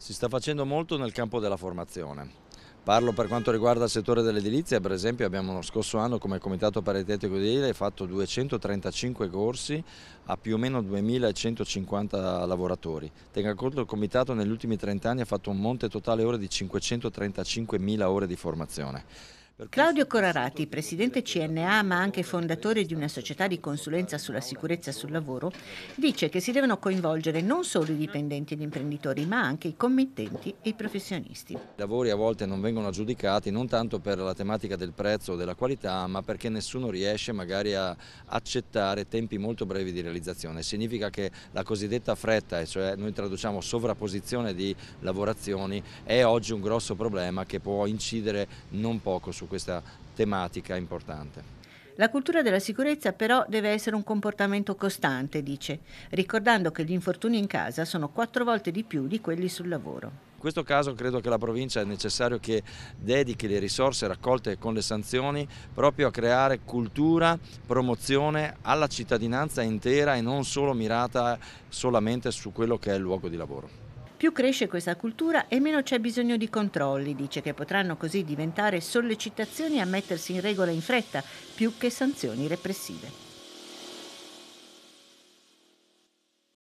Si sta facendo molto nel campo della formazione. Parlo per quanto riguarda il settore dell'edilizia, per esempio abbiamo lo scorso anno come Comitato Paritetico Edile fatto 235 corsi a più o meno 2150 lavoratori. Tenga conto che il Comitato negli ultimi 30 anni ha fatto un monte totale ore di 535.000 ore di formazione. Claudio Corrarati, presidente CNA ma anche fondatore di una società di consulenza sulla sicurezza sul lavoro, dice che si devono coinvolgere non solo i dipendenti ed imprenditori ma anche i committenti e i professionisti. I lavori a volte non vengono aggiudicati non tanto per la tematica del prezzo o della qualità ma perché nessuno riesce magari a accettare tempi molto brevi di realizzazione. Significa che la cosiddetta fretta, cioè noi traduciamo sovrapposizione di lavorazioni, è oggi un grosso problema che può incidere non poco su questa tematica importante. La cultura della sicurezza però deve essere un comportamento costante, dice, ricordando che gli infortuni in casa sono 4 volte di più di quelli sul lavoro. In questo caso credo che la provincia è necessario che dedichi le risorse raccolte con le sanzioni proprio a creare cultura, promozione alla cittadinanza intera e non solo mirata solamente su quello che è il luogo di lavoro. Più cresce questa cultura e meno c'è bisogno di controlli, dice, che potranno così diventare sollecitazioni a mettersi in regola in fretta più che sanzioni repressive.